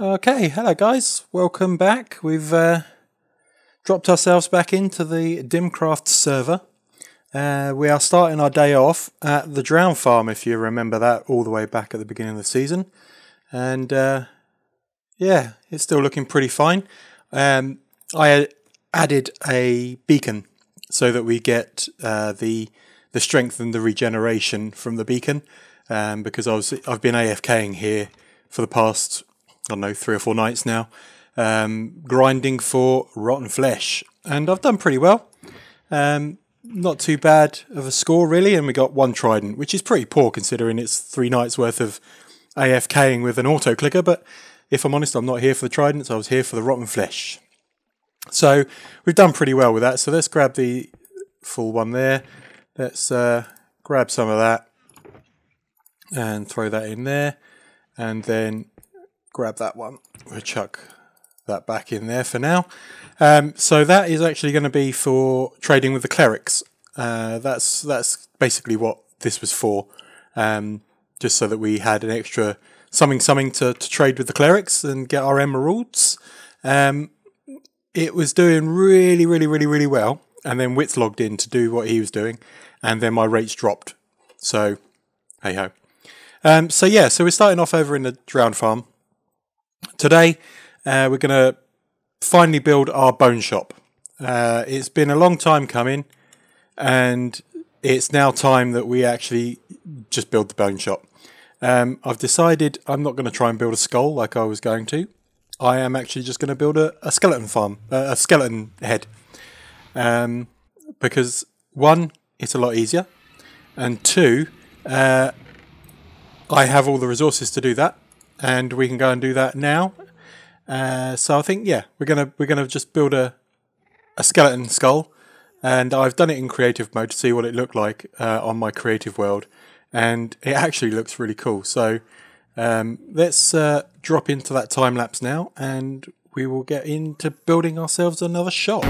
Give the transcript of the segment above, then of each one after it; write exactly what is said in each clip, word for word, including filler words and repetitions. Okay, hello guys, welcome back. We've uh, dropped ourselves back into the DimCraft server. Uh, we are starting our day off at the Drown Farm, if you remember that, all the way back at the beginning of the season. And uh, yeah, it's still looking pretty fine. Um, I added a beacon so that we get uh, the, the strength and the regeneration from the beacon, um, because I was, I've been AFKing here for the past... I don't know, three or four nights now, um, grinding for rotten flesh. And I've done pretty well. Um, not too bad of a score, really. And we got one trident, which is pretty poor considering it's three nights worth of AFKing with an auto-clicker. But if I'm honest, I'm not here for the tridents. I was here for the rotten flesh. So we've done pretty well with that. So let's grab the full one there. Let's uh, grab some of that and throw that in there. And then... grab that one. We'll chuck that back in there for now. Um, so that is actually going to be for trading with the clerics. Uh, that's that's basically what this was for, um, just so that we had an extra something something to, to trade with the clerics and get our emeralds. Um, it was doing really really really really well, and then Wits logged in to do what he was doing, and then my rates dropped. So hey ho. Um, so yeah, so we're starting off over in the Drown Farm. Today, uh, we're going to finally build our bone shop. Uh, it's been a long time coming, and it's now time that we actually just build the bone shop. Um, I've decided I'm not going to try and build a skull like I was going to. I am actually just going to build a, a skeleton farm, uh, a skeleton head. Um, because, one, it's a lot easier, and two, uh, I have all the resources to do that. And we can go and do that now. Uh, so I think, yeah, we're gonna we're gonna just build a a skeleton skull, and I've done it in creative mode to see what it looked like uh, on my creative world, and it actually looks really cool. So um, let's uh, drop into that time lapse now, and we will get into building ourselves another shop.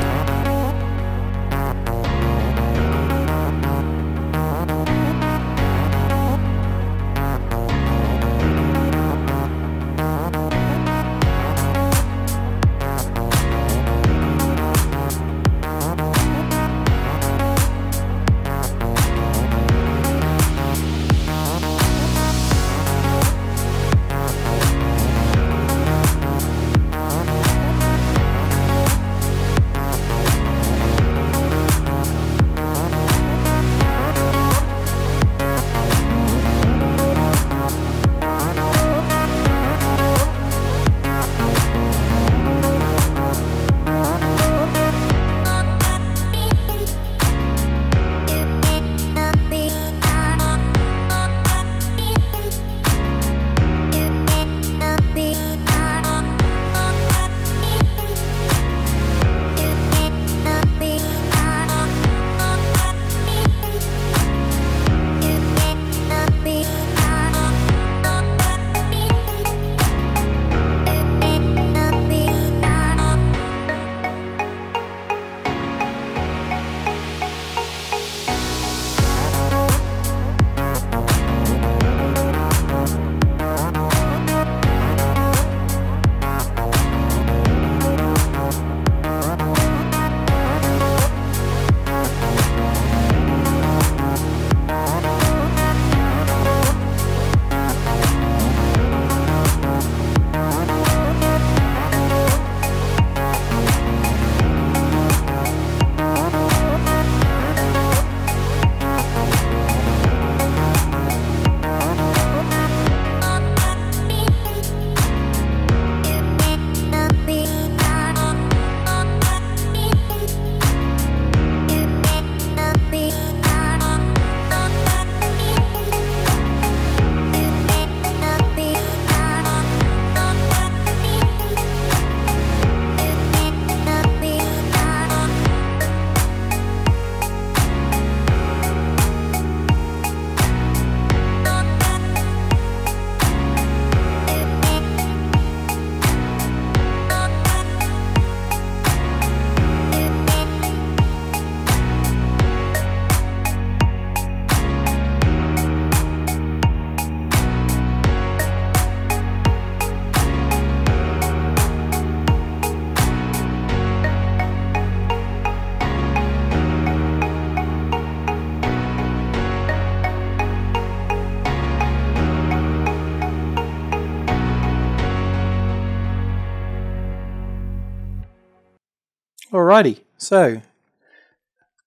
Alrighty, so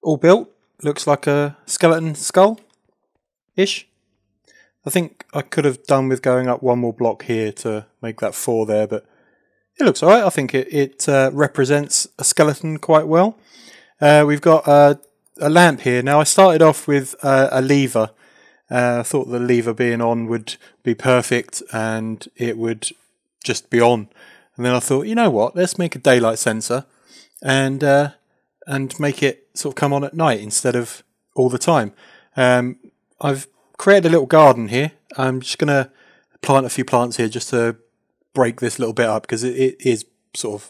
all built, looks like a skeleton skull-ish. I think I could have done with going up one more block here to make that four there, but it looks alright. I think it, it uh, represents a skeleton quite well. Uh, we've got a, a lamp here. Now I started off with uh, a lever. Uh, I thought the lever being on would be perfect and it would just be on. And then I thought, you know what, let's make a daylight sensor and uh, and make it sort of come on at night instead of all the time. Um, I've created a little garden here. I'm just going to plant a few plants here just to break this little bit up because it, it is sort of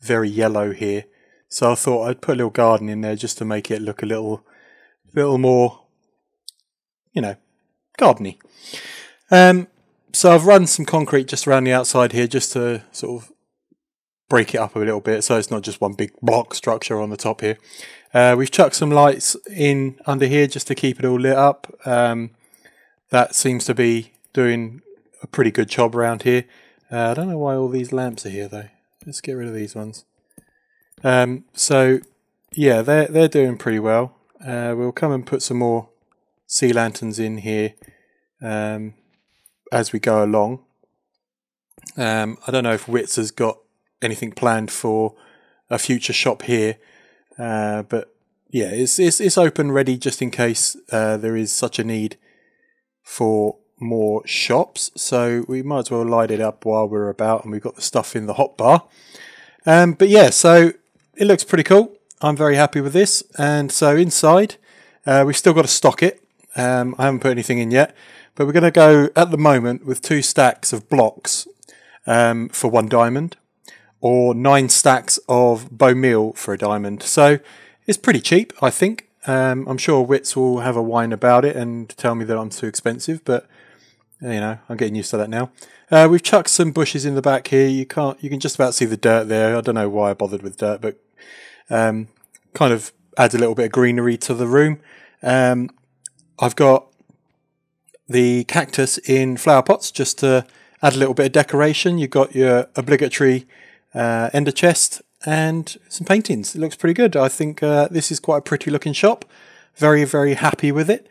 very yellow here. So I thought I'd put a little garden in there just to make it look a little, little more, you know, gardeny. Um, so I've run some concrete just around the outside here just to sort of break it up a little bit so it's not just one big block structure on the top here. Uh, we've chucked some lights in under here just to keep it all lit up. Um, that seems to be doing a pretty good job around here. Uh, I don't know why all these lamps are here though. Let's get rid of these ones. Um, so yeah, they're, they're doing pretty well. Uh, we'll come and put some more sea lanterns in here um, as we go along. Um, I don't know if Wits has got anything planned for a future shop here, uh, but yeah, it's, it's it's open ready just in case uh, there is such a need for more shops. So we might as well light it up while we're about, and we've got the stuff in the hot bar. Um, but yeah, so it looks pretty cool. I'm very happy with this, and so inside uh, we've still got to stock it. Um, I haven't put anything in yet, but we're going to go at the moment with two stacks of blocks um, for one diamond, or nine stacks of bone meal for a diamond. So it's pretty cheap, I think. Um, I'm sure Wits will have a whine about it and tell me that I'm too expensive, but you know, I'm getting used to that now. Uh, we've chucked some bushes in the back here. You can't, you can just about see the dirt there. I don't know why I bothered with dirt, but um, kind of adds a little bit of greenery to the room. Um, I've got the cactus in flower pots just to add a little bit of decoration. You've got your obligatory Uh, ender chest and some paintings. It looks pretty good. I think uh, this is quite a pretty looking shop. Very, very happy with it.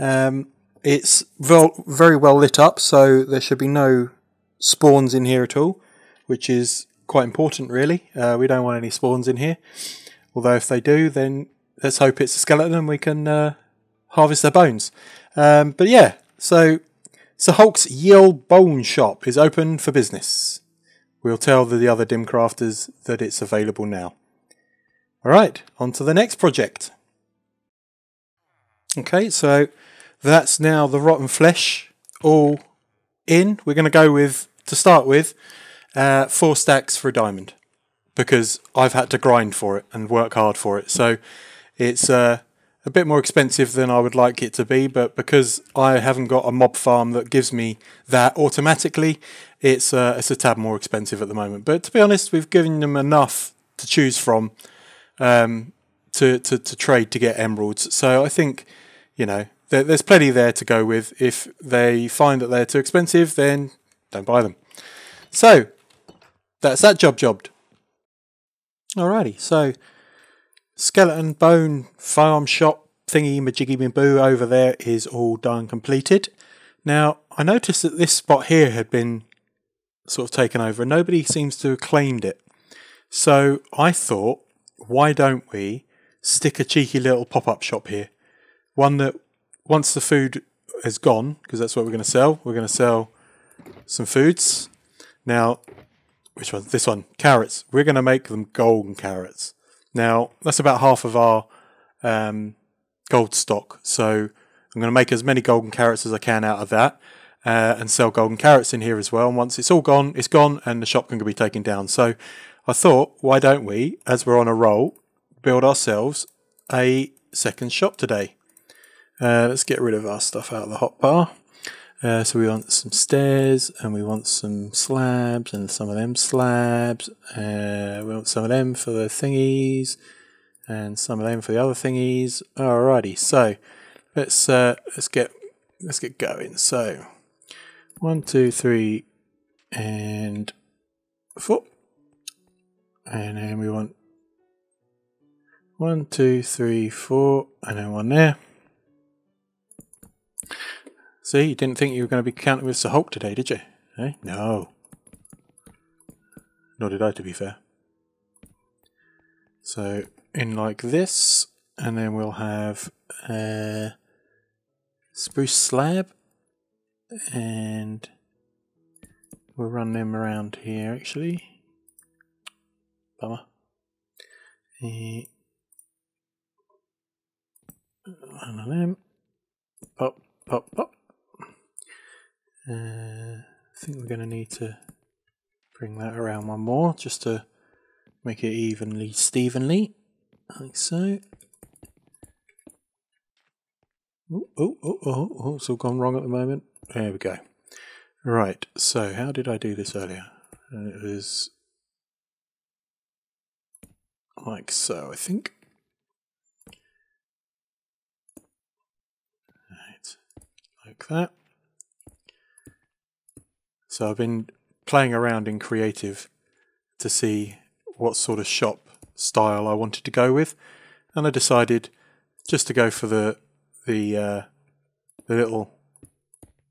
Um, it's very well lit up, so there should be no spawns in here at all, which is quite important really. Uh, we don't want any spawns in here. Although if they do, then let's hope it's a skeleton and we can uh, harvest their bones. Um, but yeah, so Sir Hulk's Ye Olde Bone Shop is open for business. We'll tell the other DimCrafters that it's available now. Alright, on to the next project. Okay, so that's now the rotten flesh all in. We're going to go with, to start with, uh, four stacks for a diamond. Because I've had to grind for it and work hard for it. So it's uh, a bit more expensive than I would like it to be. But because I haven't got a mob farm that gives me that automatically, It's, uh, it's a tad more expensive at the moment. But to be honest, we've given them enough to choose from um, to, to, to trade to get emeralds. So I think, you know, there, there's plenty there to go with. If they find that they're too expensive, then don't buy them. So that's that job jobbed. Alrighty, so skeleton bone farm shop thingy majiggy bamboo over there is all done completed. Now, I noticed that this spot here had been sort of taken over and nobody seems to have claimed it, so I thought, why don't we stick a cheeky little pop-up shop here, one that once the food is gone, because that's what we're going to sell, we're going to sell some foods. Now, which one? This one, carrots. We're going to make them golden carrots. Now that's about half of our um, gold stock, so I'm going to make as many golden carrots as I can out of that. Uh, and sell golden carrots in here as well. And once it's all gone, it's gone, and the shop can be taken down. So I thought, why don't we, as we're on a roll, build ourselves a second shop today? Uh, let's get rid of our stuff out of the hot bar. Uh, so we want some stairs, and we want some slabs, and some of them slabs. Uh, we want some of them for the thingies, and some of them for the other thingies. Alrighty, so let's uh, let's get let's get going. So. One, two, three, and four. And then we want One, two, three, four, and then one there. See, you didn't think you were going to be counting with Sir Hulk today, did you? Eh? No. Nor did I, to be fair. So, in like this, and then we'll have uh, spruce slab, and we'll run them around here actually. Bummer. Uh, one of them. Pop, pop, pop. Uh, I think we're going to need to bring that around one more just to make it evenly, Stevenly, like so. Oh, oh, oh, oh, oh, it's all gone wrong at the moment. There we go. Right, so how did I do this earlier? And it was like so, I think. Right, like that. So I've been playing around in Creative to see what sort of shop style I wanted to go with, and I decided just to go for the the, uh, the little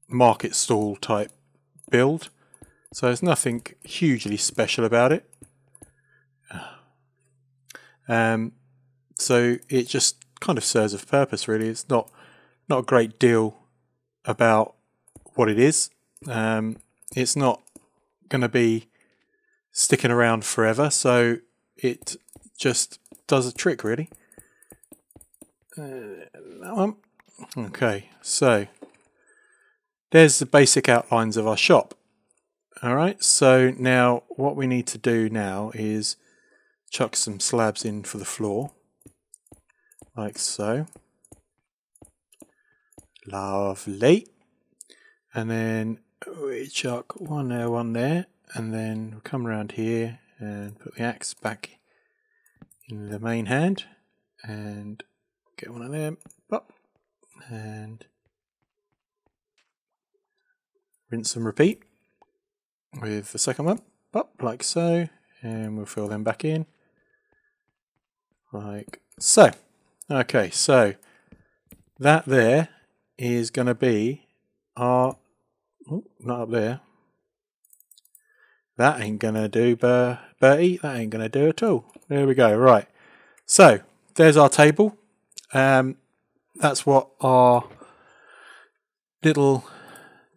market stall type build. So there's nothing hugely special about it. Um, so it just kind of serves a purpose, really. It's not not a great deal about what it is. Um, it's not going to be sticking around forever, so it just does a trick, really. Uh, that one. Okay, so there's the basic outlines of our shop. All right, so now what we need to do now is chuck some slabs in for the floor, like so. Lovely. And then we chuck one there, one there, and then we'll come around here and put the axe back in the main hand and get one of them, pop, and rinse and repeat with the second one, pop, like so, and we'll fill them back in. Like so. Okay, so that there is going to be our... Oh, not up there. That ain't going to do, Bert, Bertie. That ain't going to do at all. There we go. Right. So, there's our table. Um, that's what our little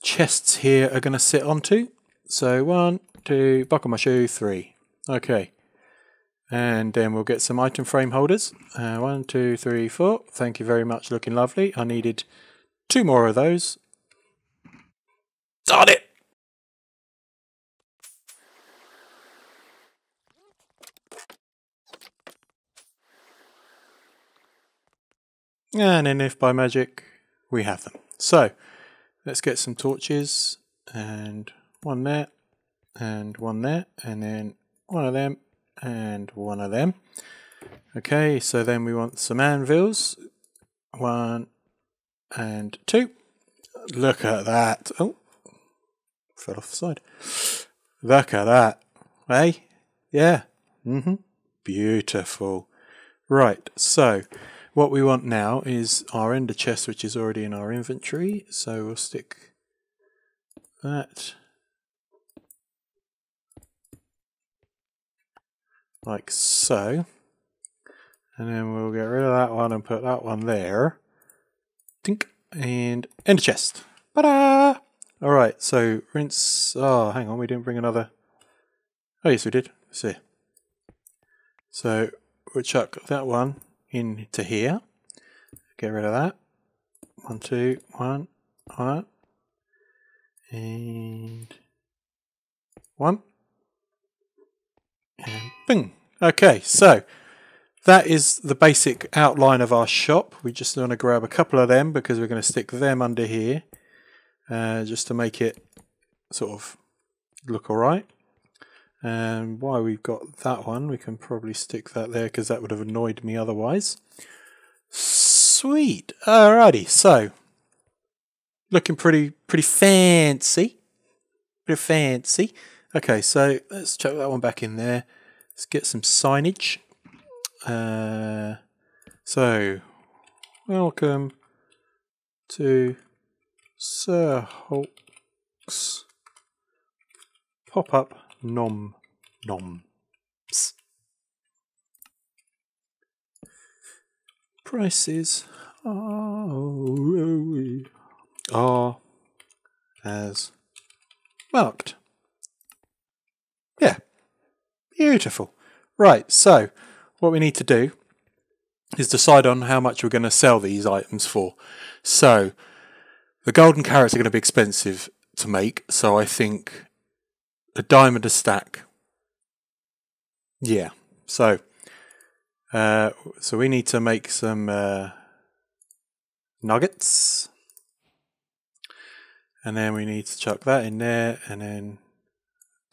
chests here are going to sit onto. So, one, two, buckle my shoe, three. Okay. And then we'll get some item frame holders. Uh, one, two, three, four. Thank you very much. Looking lovely. I needed two more of those. Darn it! And then if by magic we have them. So, let's get some torches, and one there, and one there, and then one of them, and one of them. Okay, so then we want some anvils. One, and two. Look at that. Oh, fell off the side. Look at that. Hey? Yeah. Mm-hmm. Beautiful. Right, so what we want now is our ender chest, which is already in our inventory. So we'll stick that like so. And then we'll get rid of that one and put that one there. Think. And ender chest. Ta-da! Alright, so rinse. Oh, hang on, we didn't bring another. Oh, yes, we did. Let's see. So we'll chuck that one into here. Get rid of that. One, two, one, one, and one. And bing! Okay, so that is the basic outline of our shop. We just want to grab a couple of them because we're going to stick them under here. Uh, just to make it sort of look alright. And while we've got that one, we can probably stick that there because that would have annoyed me otherwise. Sweet! Alrighty, so looking pretty pretty fancy. Pretty fancy. Okay, so let's chuck that one back in there. Let's get some signage. Uh, so, welcome to Sir Hulk's pop-up nom noms. Prices are, are as marked. Yeah, beautiful. Right, so what we need to do is decide on how much we're going to sell these items for. So the golden carrots are going to be expensive to make, so I think a diamond a stack. Yeah, so uh, so we need to make some uh, nuggets, and then we need to chuck that in there, and then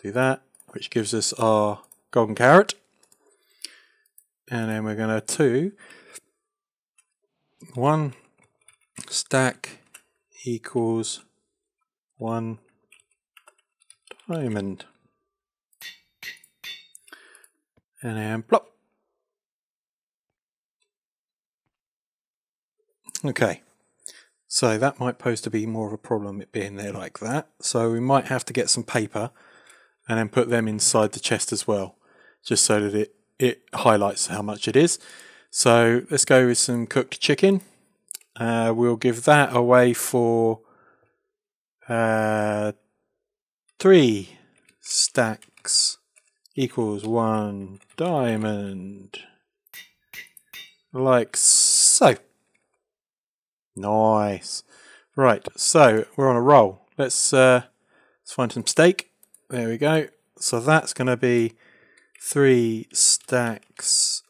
do that, which gives us our golden carrot. And then we're going to do one stack equals one diamond, and then plop. Okay, so that might pose to be more of a problem, it being there like that, so we might have to get some paper and then put them inside the chest as well, just so that it it highlights how much it is. So let's go with some cooked chicken. Uh, we'll give that away for uh, three stacks equals one diamond, like so. Nice. Right, so we're on a roll. Let's uh, let's find some steak. There we go. So that's going to be three stacks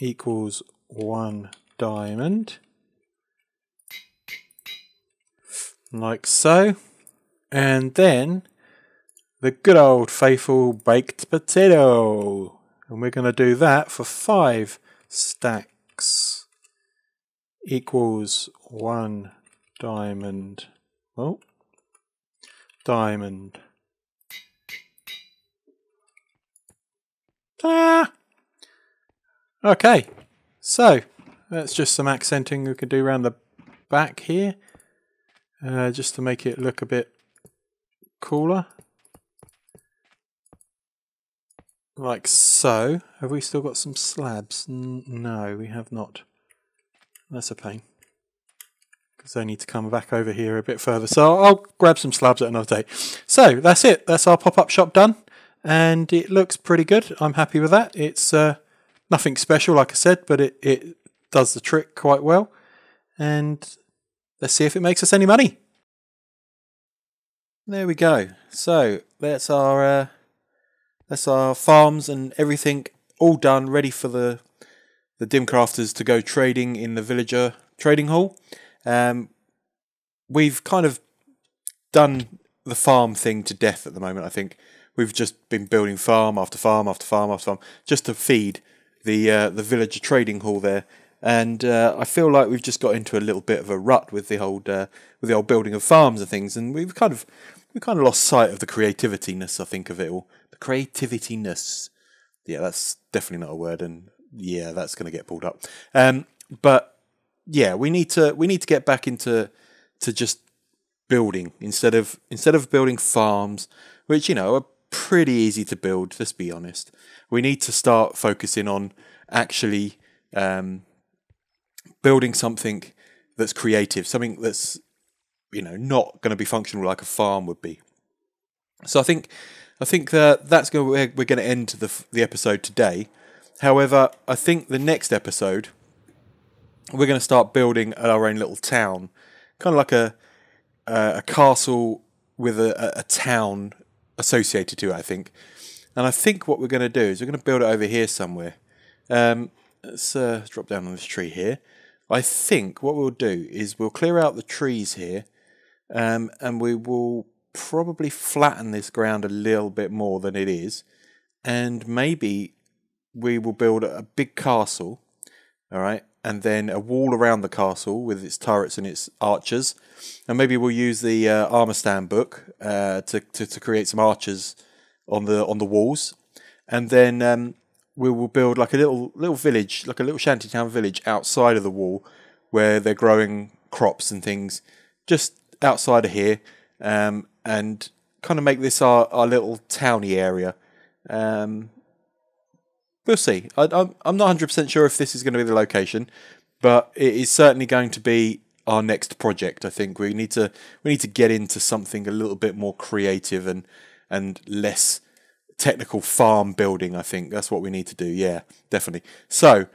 equals one diamond, like so. And then the good old faithful baked potato, and we're going to do that for five stacks equals one diamond. Oh, diamond. Ah. Okay, so that's just some accenting we can do around the back here, uh, just to make it look a bit cooler, like so. Have we still got some slabs? N no, we have not. That's a pain, because they need to come back over here a bit further, so I'll grab some slabs at another day. So that's it, that's our pop-up shop done. And it looks pretty good. I'm happy with that. It's uh, nothing special, like I said, but it, it does the trick quite well. And let's see if it makes us any money. There we go. So that's our uh, that's our farms and everything all done, ready for the the DimCrafters to go trading in the villager trading hall. Um, we've kind of done the farm thing to death at the moment, I think. We've just been building farm after farm after farm after farm just to feed the uh, the villager trading hall there, and uh, I feel like we've just got into a little bit of a rut with the old uh, with the old building of farms and things, and we've kind of we kind of lost sight of the creativityness, I think, of it all. The creativityness, yeah, that's definitely not a word, and yeah, that's going to get pulled up. Um, but yeah, we need to we need to get back into to just building instead of instead of building farms, which, you know, are pretty easy to build, let's be honest. We need to start focusing on actually um, building something that's creative, something that's, you know, not going to be functional like a farm would be. So I think I think that that's going to, we're going to end the the episode today. However, I think the next episode we're going to start building our own little town, kind of like a uh, a castle with a, a, a town associated to it, I think. And I think what we're going to do is we're going to build it over here somewhere. Um, let's uh, drop down on this tree here. I think what we'll do is we'll clear out the trees here, um, and we will probably flatten this ground a little bit more than it is, and maybe we will build a big castle, all right, and then a wall around the castle with its turrets and its archers. And maybe we'll use the uh, armor stand book uh, to, to to create some archers on the on the walls. And then um, we will build like a little little village, like a little shantytown village outside of the wall, where they're growing crops and things just outside of here, um, and kind of make this our, our little towny area. Um, we'll see. I, I'm, I'm not one hundred percent sure if this is going to be the location, but it is certainly going to be our next project. I think we need to we need to get into something a little bit more creative and and less technical farm building. I think that's what we need to do. Yeah, definitely. So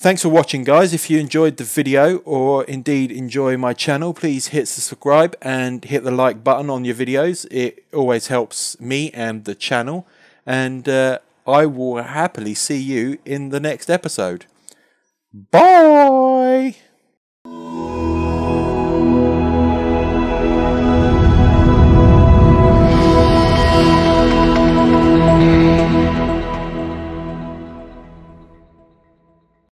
thanks for watching, guys. If you enjoyed the video or indeed enjoy my channel, please hit subscribe and hit the like button on your videos. It always helps me and the channel, and uh, I will happily see you in the next episode. Bye.